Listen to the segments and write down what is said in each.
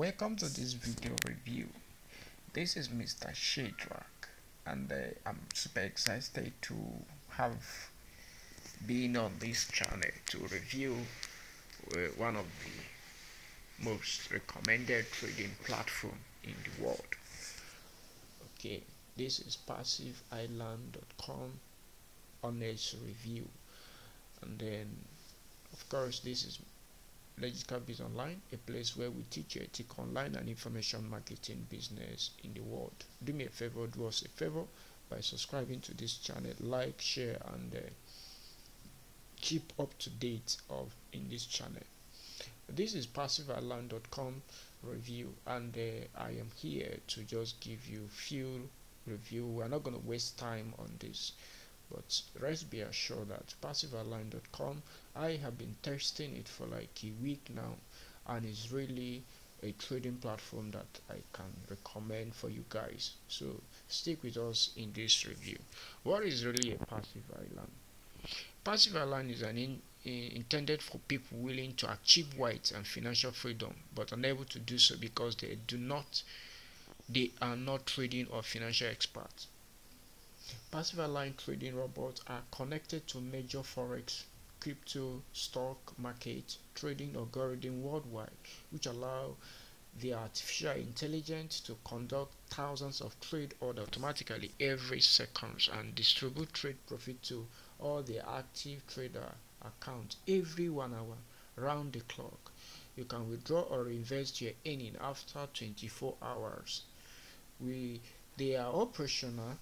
Welcome to this video review. This is Mr. Shadrack, and I'm super excited to have been on this channel to review one of the most recommended trading platform in the world. Okay, this is PassiveIsland.com honest review, and then of course this is Legitical Biz Online, a place where we teach you ethics online and information marketing business in the world. Do me a favor, do us a favor by subscribing to this channel, like, share, and keep up to date in this channel. This is PassiveIsland.com review, and I am here to just give you few review. We're not going to waste time on this. But rest be assured that PassiveIsland.com, I have been testing it for like a week now, and it's really a trading platform that I can recommend for you guys. So stick with us in this review. What is really a passive island? Passive island is intended for people willing to achieve wealth and financial freedom, but unable to do so because they are not trading or financial experts. PassiveIsland trading robots are connected to major forex, crypto, stock market trading algorithms worldwide, which allow the artificial intelligence to conduct thousands of trade orders automatically every second and distribute trade profit to all the active trader accounts every 1 hour round the clock. You can withdraw or invest your earnings after 24 hours. They are operational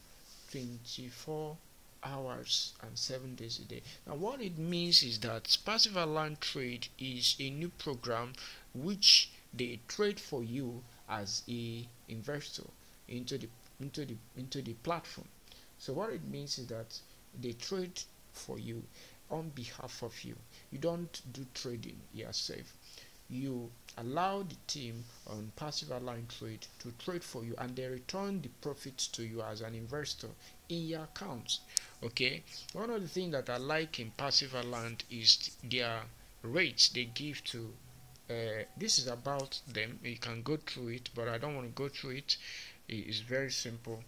24 hours and 7 days a day. Now what it means is that PassiveIsland Trade is a new program which they trade for you as a investor into the platform. So what it means is that they trade for you on behalf of you. You don't do trading yourself. You allow the team on PassiveIsland Trade to trade for you, and they return the profits to you as an investor in your accounts. Okay, one of the things that I like in PassiveIsland is their rates they give to this is about them. You can go through it, but I don't want to go through it. It is very simple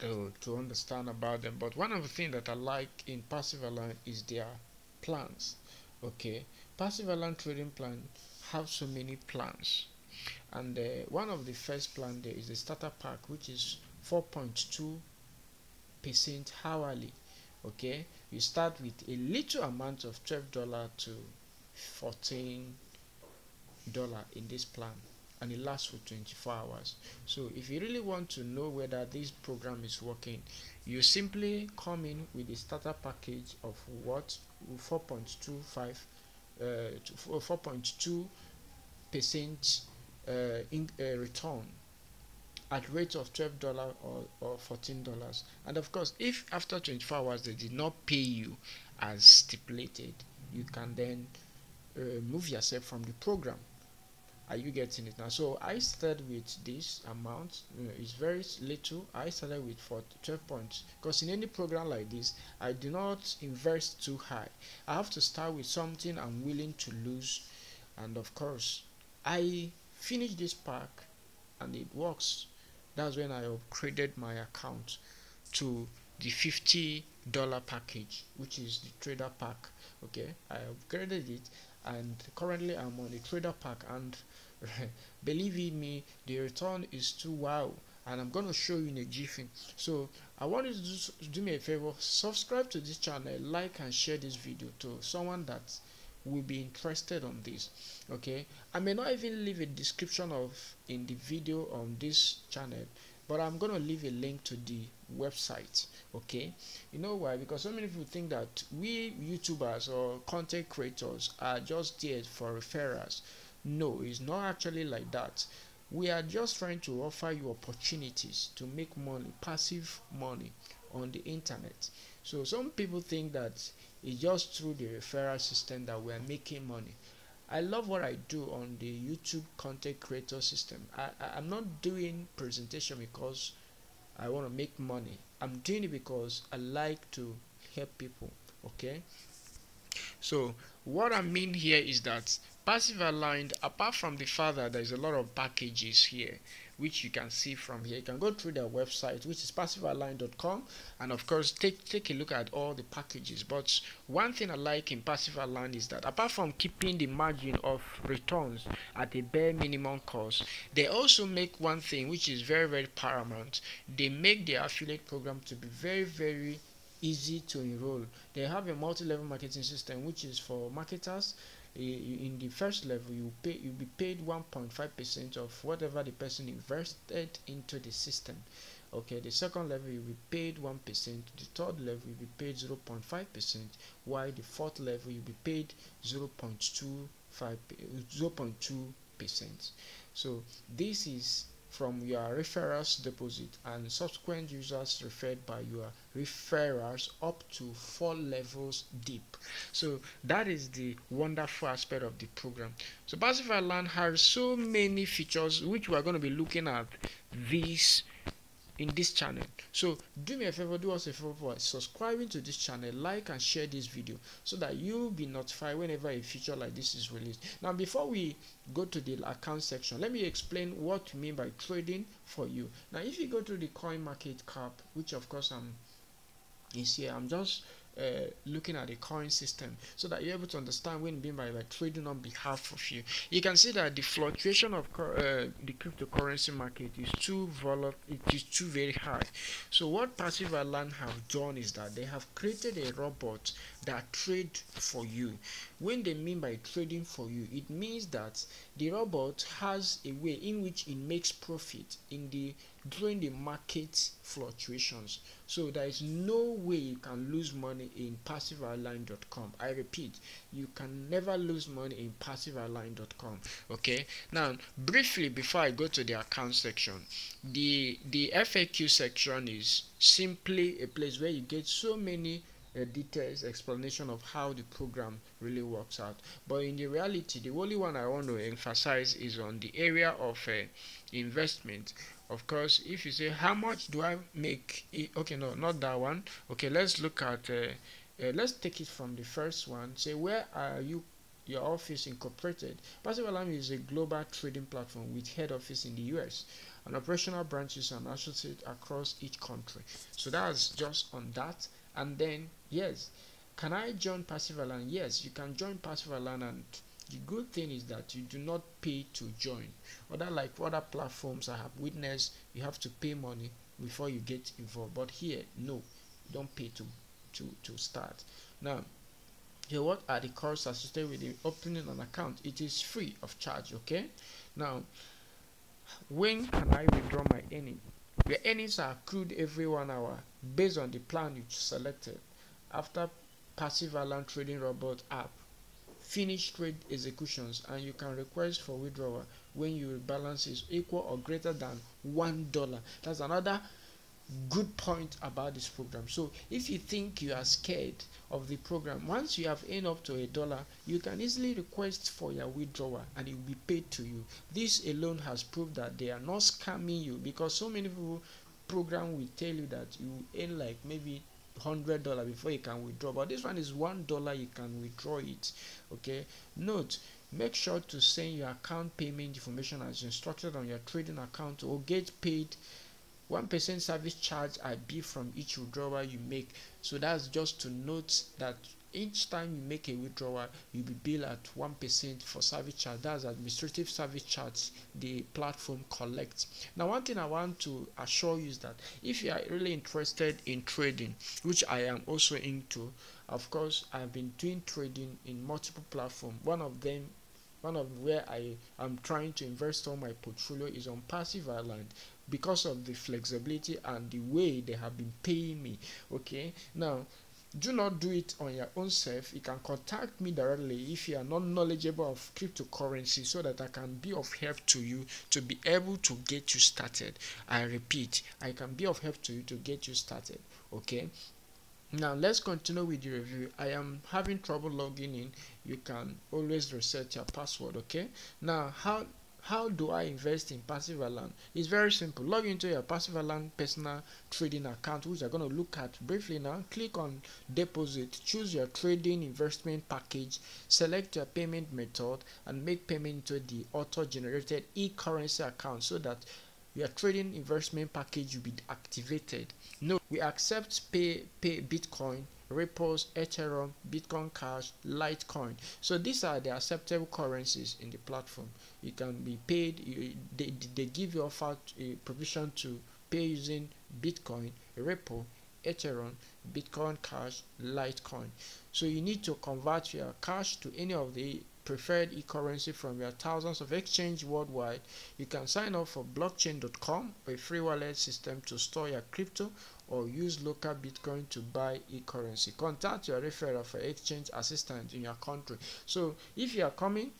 to understand about them. But one of the things that I like in PassiveIsland is their plans. Okay, PassiveIsland trading plan have so many plans, and one of the first plan there is the starter pack, which is 4.2% hourly. Okay, you start with a little amount of $12 to $14 in this plan, and it lasts for 24 hours. So if you really want to know whether this program is working, you simply come in with a starter package of what 4.2% return at rate of $12 or $14. And of course, if after 24 hours they did not pay you as stipulated, you can then move yourself from the program. Are you getting it now? So I started with this amount. It's very little. I started with 12 points, because in any program like this, I do not invest too high. I have to start with something I'm willing to lose, and of course I finished this pack and it works. That's when I upgraded my account to the $50 package, which is the trader pack. Okay, I upgraded it, and currently I'm on the trader pack, and believe me, the return is too wow, and I'm gonna show you in a jiffy. So I want you to do me a favor, subscribe to this channel, like and share this video to someone that will be interested on this. Okay, I may not even leave a description in the video on this channel, but I'm gonna leave a link to the website. Okay, you know why? Because so many people think that we YouTubers or content creators are just there for referrals. No, it's not actually like that. We are just trying to offer you opportunities to make money, passive money on the internet. So some people think that it's just through the referral system that we are making money. I love what I do on the YouTube content creator system. I'm not doing presentation because I want to make money. I'm doing it because I like to help people. Okay, So what I mean here is that PassiveIsland, apart from the fact that there's a lot of packages here, which you can see from here, you can go through their website, which is PassiveIsland.com, and of course take a look at all the packages. But one thing I like in PassiveIsland is that apart from keeping the margin of returns at a bare minimum cost, they also make one thing which is very, very paramount. They make their affiliate program to be very, very easy to enroll. They have a multi-level marketing system, which is for marketers. In the first level, you'll be paid 1.5% of whatever the person invested into the system. Okay, the second level you'll be paid 1%, the third level you'll be paid 0.5%, while the fourth level you'll be paid 0.2%. So this is from your referrals deposit and subsequent users referred by your referrals up to 4 levels deep. So that is the wonderful aspect of the program. So PassiveIsland has so many features which we are going to be looking at this in this channel. So do me a favor, do us a favor for subscribing to this channel, like and share this video so that you'll be notified whenever a feature like this is released. Now, before we go to the account section, let me explain what we mean by trading for you. Now, if you go to the coin market cap, which of course is here, I'm just looking at the coin system so that you're able to understand what I mean by trading on behalf of you. You can see that the fluctuation of the cryptocurrency market is too volatile, it is too very high. So what PassiveIsland have done is that they have created a robot that trades for you. When they mean by trading for you, it means that the robot has a way in which it makes profit in the during the market fluctuations. So there is no way you can lose money in PassiveIsland.com. I repeat, you can never lose money in PassiveIsland.com. Okay, now briefly before I go to the account section, the FAQ section is simply a place where you get so many details, explanation of how the program really works out. But in the reality, the only one I want to emphasize is on the area of investment. Of course, if you say how much do I make, okay, no, not that one. Okay, let's look at let's take it from the first one. Say, where are you, your office incorporated? PassiveIsland is a global trading platform with head office in the US and operational branches and associates across each country. So that's just on that. And then, yes, can I join PassiveIsland? Yes, you can join PassiveIsland, and the good thing is that you do not pay to join. Other, like other platforms I have witnessed, you have to pay money before you get involved. But here, no, you don't pay to start. Now, here, what are the costs associated with the opening an account? It is free of charge. Okay. Now, when can I withdraw my earnings? Your earnings are accrued every 1 hour based on the plan you selected. After PassiveIsland Trading Robot app, finish trade executions, and you can request for withdrawal when your balance is equal or greater than $1. That's another good point about this program. So if you think you are scared of the program, once you have earned up to $1, you can easily request for your withdrawal and it will be paid to you. This alone has proved that they are not scamming you, because so many people program will tell you that you earn like maybe $100 before you can withdraw, but this one is $1, you can withdraw it. Okay, note, make sure to send your account payment information as instructed on your trading account, or get paid 1% service charge IB from each withdrawal you make. So that's just to note that each time you make a withdrawal, you'll be billed at 1% for service charge. That's administrative service charge the platform collects. Now, one thing I want to assure you is that if you are really interested in trading, which I am also into, of course, I've been doing trading in multiple platforms. One of where I am trying to invest on my portfolio is on PassiveIsland, because of the flexibility and the way they have been paying me. Okay, now, do not do it on your own self. You can contact me directly if you are not knowledgeable of cryptocurrency, so that I can be of help to you to be able to get you started. I repeat, I can be of help to you to get you started. Okay, now let's continue with the review. I am having trouble logging in. You can always reset your password. Okay, now how How do I invest in PassiveIsland? It's very simple. Log into your PassiveIsland personal trading account, which I'm going to look at briefly now. Click on deposit, choose your trading investment package, select your payment method, and make payment to the auto-generated e-currency account so that your trading investment package will be activated. Note, we accept pay Bitcoin, Repos, Ethereum, Bitcoin Cash, Litecoin. So these are the acceptable currencies in the platform. You can be paid, they give you offer a provision to pay using Bitcoin, Repo, Ethereum, Bitcoin Cash, Litecoin. So you need to convert your cash to any of the preferred e-currency from your thousands of exchanges worldwide. You can sign up for blockchain.com, a free wallet system to store your crypto, or use local Bitcoin to buy e-currency. Contact your referral for exchange assistance in your country. So if you are coming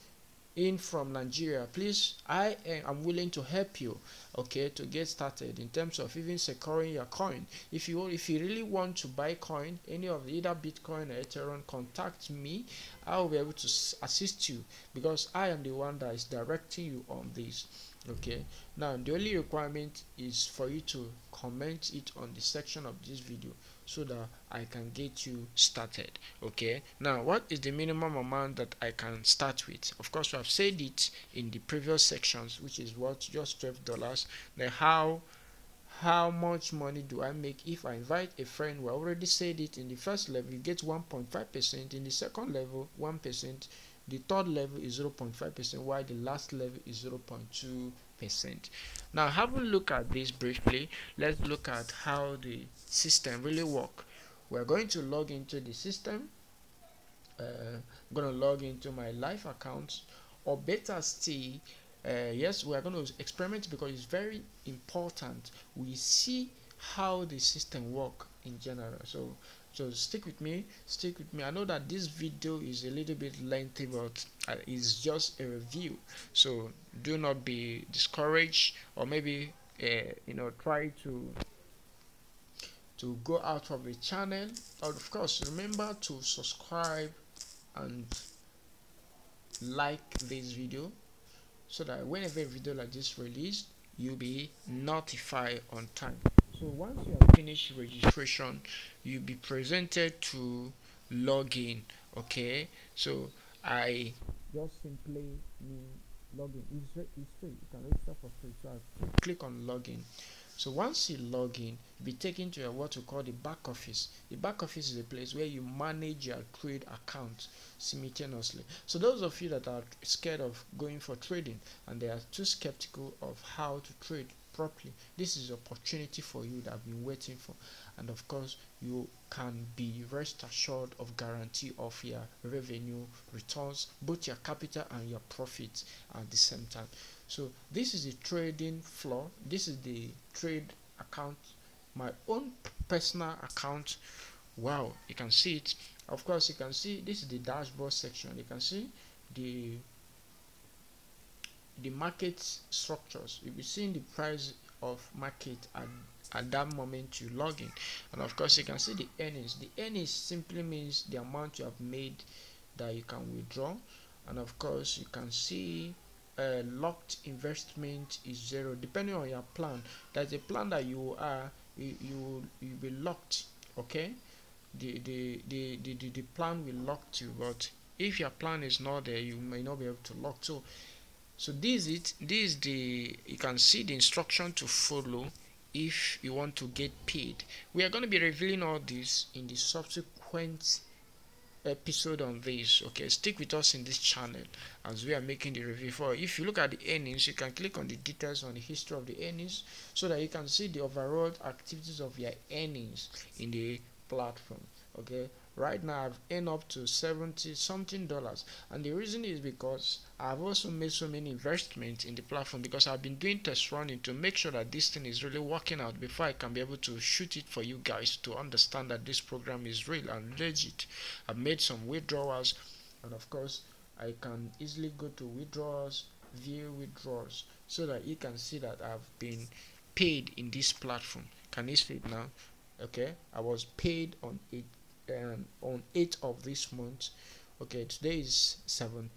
in from Nigeria, please, I am willing to help you, okay, to get started in terms of even securing your coin. If you really want to buy coin, any of either Bitcoin or Ethereum, contact me. I will be able to assist you because I am the one that is directing you on this. Okay, now the only requirement is for you to comment it on the section of this video so that I can get you started. Okay, now what is the minimum amount that I can start with? Of course, I've said it in the previous sections, which is what, just $12. Now how much money do I make if I invite a friend? We already said it. In the first level you get 1.5%, in the second level 1%, the third level is 0.5%, while the last level is 0.2%. Now have a look at this briefly. Let's look at how the system really works. We're going to log into the system. I'm going to log into my live account, or better still, yes, we are going to experiment because it's very important we see how the system works in general. So stick with me. I know that this video is a little bit lengthy, but it's just a review, so do not be discouraged, or maybe you know, try to go out of the channel. And of course, remember to subscribe and like this video so that whenever a video like this released, you'll be notified on time. So once you have finished registration, you'll be presented to login. Okay, so I just simply login. It's free. You can register for free. So I click on login. So once you log in, you'll be taken to what we call the back office. The back office is a place where you manage your trade account simultaneously. So those of you that are scared of going for trading and they are too skeptical of how to trade properly, this is an opportunity for you that I've been waiting for. And of course, you can be rest assured of guarantee of your revenue returns, both your capital and your profits at the same time. So this is the trading floor. This is the trade account, my own personal account. Wow, you can see it. Of course, you can see this is the dashboard section. You can see the market structures. You'll be seeing the price of market at that moment you log in. And of course, you can see the earnings. The earnings simply means the amount you have made that you can withdraw. And of course, you can see locked investment is zero, depending on your plan. That's a plan that you are you will be locked. Okay, the plan will lock you, but if your plan is not there, you may not be able to lock. So this is you can see the instruction to follow if you want to get paid. We are going to be revealing all this in the subsequent episode on this. Okay, stick with us in this channel as we are making the review. For if you look at the earnings, you can click on the details on the history of the earnings so that you can see the overall activities of your earnings in the platform. Okay, right now I've earned up to $70 something, and the reason is because I've also made so many investments in the platform, because I've been doing test running to make sure that this thing is really working out before I can be able to shoot it for you guys to understand that this program is real and legit. I've made some withdrawals, and of course I can easily go to withdrawals, view withdrawals, so that you can see that I've been paid in this platform. Can you see it now? Okay, I was paid on it on 8th of this month. Okay, today is 17.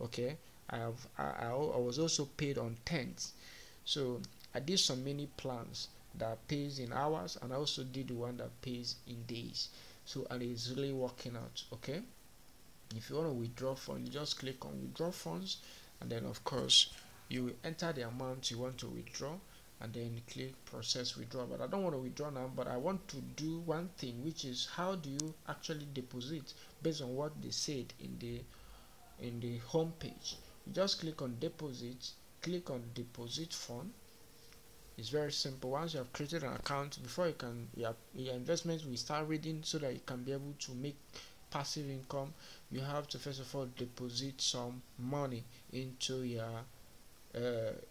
Okay, I was also paid on tenths. So I did some mini plans that pays in hours, and I also did one that pays in days. So, and it's really working out. Okay, if you want to withdraw funds, you just click on withdraw funds, and then of course you will enter the amount you want to withdraw, and then click process withdrawal. But I don't want to withdraw now, but I want to do one thing, which is how do you actually deposit based on what they said in the home page. You just click on deposit, click on deposit fund. It's very simple. Once you have created an account, before you can, your investments will start reading, so that you can be able to make passive income. You have to first of all deposit some money into your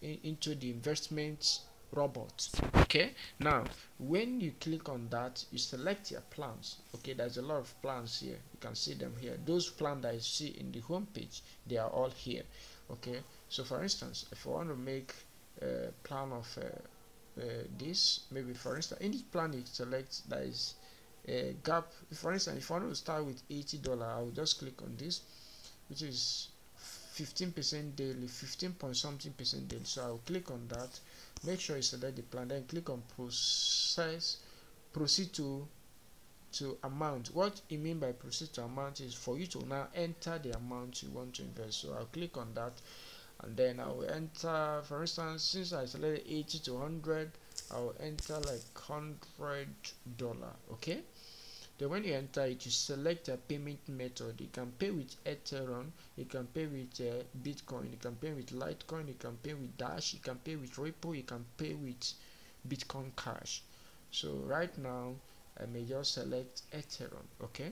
into the investment robot. Okay, now when you click on that, you select your plans. Okay, there's a lot of plans here, you can see them here. Those plans that you see in the home page, they are all here. Okay, so for instance, if you want to make a plan of this, maybe for instance in this plan you select that is a gap. For instance, if I want to start with $80, I will just click on this, which is 15% daily, 15 point something% daily. So I'll click on that, make sure you select the plan, then click on process, proceed to amount. What you mean by proceed to amount is for you to now enter the amount you want to invest. So I'll click on that, and then I will enter. For instance, since I selected 80 to 100, I will enter like $100. Okay, then when you enter it, you select a payment method. You can pay with Ethereum, you can pay with Bitcoin, you can pay with Litecoin, you can pay with Dash, you can pay with Ripple, you can pay with Bitcoin Cash. So right now I may just select Ethereum. Okay,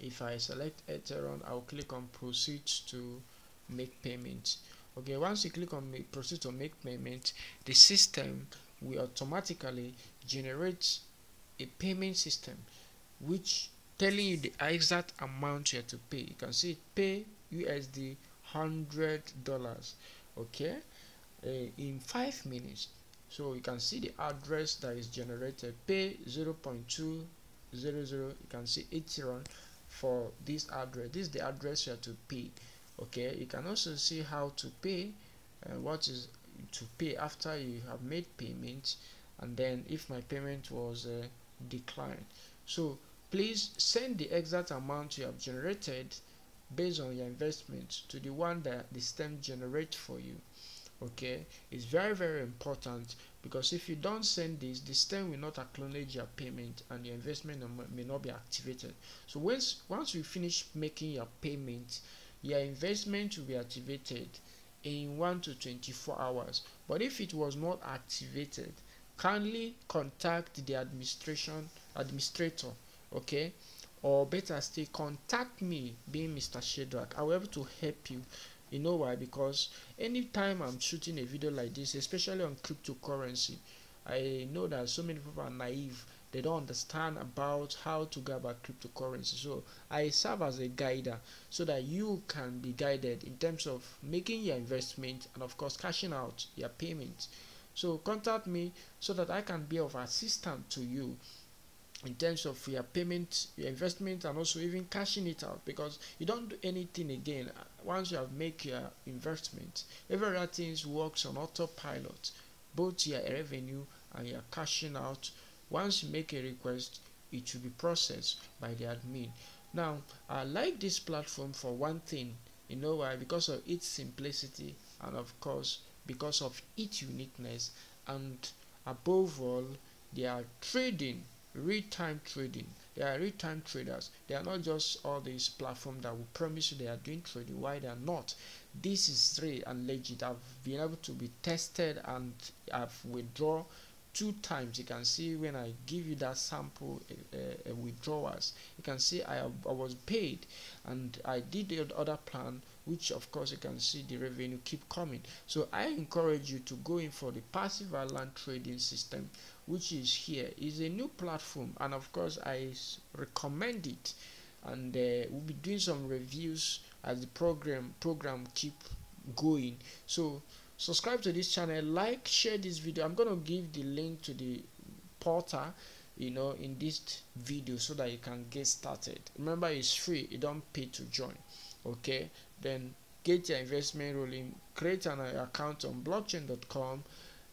if I select Ethereum, I'll click on proceed to make payment. Okay, once you click on make, proceed to make payment, the system will automatically generate a payment system which telling you the exact amount you have to pay. You can see pay USD $100, okay, in 5 minutes. So you can see the address that is generated, pay 0.200. You can see Ethereum for this address. This is the address you have to pay. Okay, you can also see how to pay, what is to pay after you have made payment, and then if my payment was declined. So please send the exact amount you have generated based on your investment to the one that the system generates for you. Okay, it's very, very important, because if you don't send this, the system will not acknowledge your payment and your investment may not be activated. So once you finish making your payment, your investment will be activated in 1 to 24 hours. But if it was not activated, kindly contact the administrator. Okay, or better still, contact me, being Mr. Shadrack. I will be able to help you. You know why? Because anytime I'm shooting a video like this, especially on cryptocurrency, I know that so many people are naive. They don't understand about how to go about cryptocurrency. So I serve as a guider, so that you can be guided in terms of making your investment and of course cashing out your payments. So contact me so that I can be of assistance to you in terms of your payment, your investment, and also even cashing it out, because you don't do anything again once you have made your investment. Every other things works on autopilot, both your revenue and your cashing out. Once you make a request, it should be processed by the admin. Now, I like this platform for one thing. You know why? Because of its simplicity, and of course because of its uniqueness, and above all, they are trading, real-time trading. They are real-time traders. They are not just all these platforms that will promise you they are doing trading. Why they are not? This is real and legit. I've been able to be tested, and I've withdrawn 2 times. You can see when I give you that sample withdrawals, you can see I was paid, and I did the other plan, which of course you can see the revenue keep coming. So I encourage you to go in for the PassiveIsland trading system, which is here. It's a new platform, and of course I recommend it, and we'll be doing some reviews as the program keep going. So subscribe to this channel, like, share this video. I'm gonna give the link to the portal, you know, in this video, so that you can get started. Remember, it's free, you don't pay to join. Okay, then get your investment rolling, create an account on blockchain.com,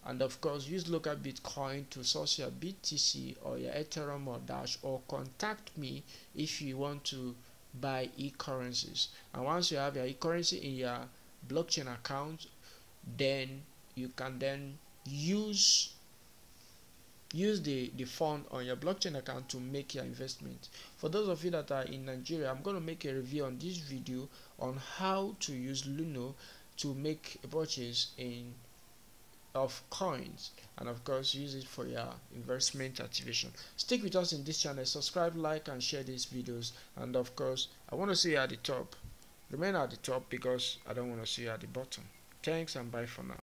and of course use local Bitcoin to source your BTC or your Ethereum or Dash, or contact me if you want to buy e-currencies. And once you have your e-currency in your blockchain account, then you can then use the fund on your blockchain account to make your investment. For those of you that are in Nigeria, I'm going to make a review on this video on how to use Luno to make a purchase in of coins, and of course use it for your investment activation. Stick with us in this channel, subscribe, like and share these videos, and of course I want to see you at the top. Remain at the top because I don't want to see you at the bottom. Thanks and bye for now.